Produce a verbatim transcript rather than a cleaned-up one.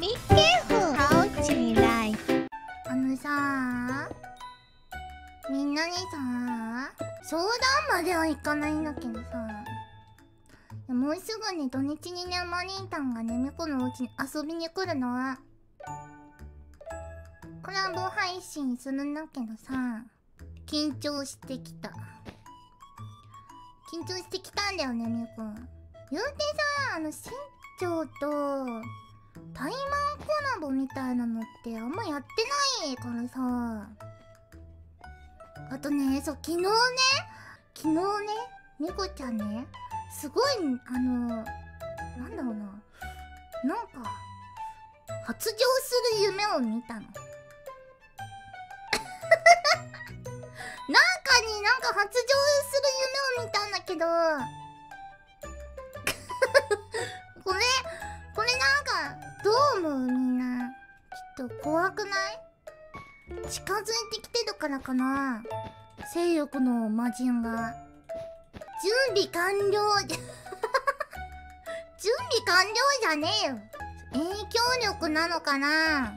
リンゲーフハオチライ。あのさー、みんなにさー、相談まではいかないんだけどさ、もうすぐね、土日にね、マリンタンがね、猫のお家に遊びに来るの。コラボ配信するんだけどさ、緊張してきた。緊張してきたんだよね、みこ。言うてさ、あの、身長と、タイマンコラボみたいなのってあんまやってないからさ。あとね、そう、昨日ね、昨日ね、みこちゃんね、すごい、あの、なんだろうな、なんか、発情する夢を見たの。なんかになんか発情する夢を見たんだけどこれこれなんかどう思う？みんなちょっと怖くない？近づいてきてるからかな、性欲の魔人が。準備完了準備完了じゃねえよ、影響力なのかな。